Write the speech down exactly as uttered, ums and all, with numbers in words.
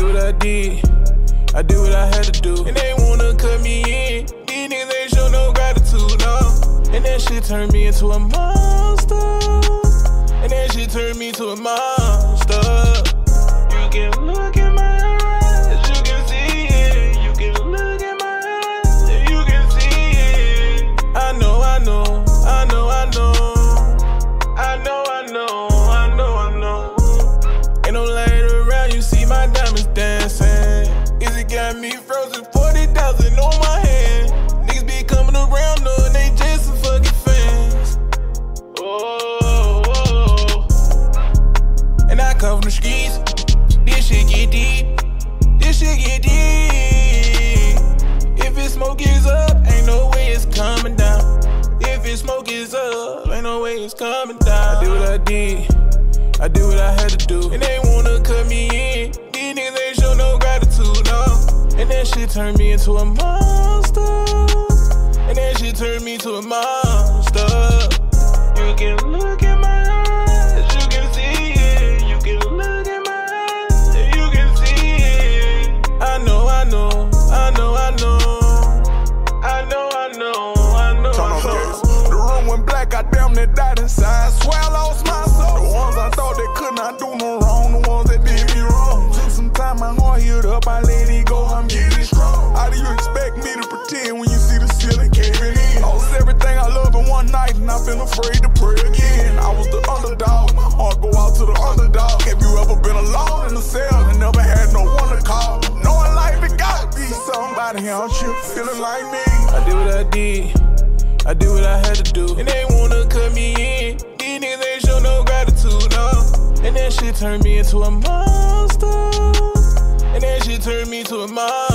did what I did, I did what I had to do. And they wanna cut me in, these niggas ain't show no gratitude, no. And that shit turned me into a monster. And that shit turned me into a monster. You can look at my eyes, you can see it. You can look at my eyes, you can see it. I know, I know, I know, I know. I know, I know, I know, I know. Ain't no light around, you see my diamonds dancing. Is it got me frozen, forty thousand on my hand. Niggas be coming around, knowing they just some fucking fans. Oh, oh, oh. And I come from the streets. This shit get deep, this shit get deep. If it smoke is up, ain't no way it's coming down. If it smoke is up, ain't no way it's coming down. I did what I did, I did what I had to do. And they wanna cut me in, these niggas ain't show no gratitude, no. And that shit turned me into a monster. And that shit turned me into a monster. You can look at my eyes, you can see it, you can look. Damn, that died inside. Swear I lost my soul. The ones I thought that could not do no wrong, the ones that did me wrong. Took some time, my heart healed up. I let it go. I'm getting strong. How do you expect me to pretend when you see the ceiling caving in? Lost everything I love in one night, and I've been afraid to pray again. I was the underdog. My heart go out to the underdog. Have you ever been alone in a cell and never had no one to call? Knowing life, it gotta be somebody out you feeling like me. I did what I did. I did what I had to do. And they wanna cut me in, these niggas ain't show no gratitude, no. And that shit turned me into a monster. And that shit turned me into a monster.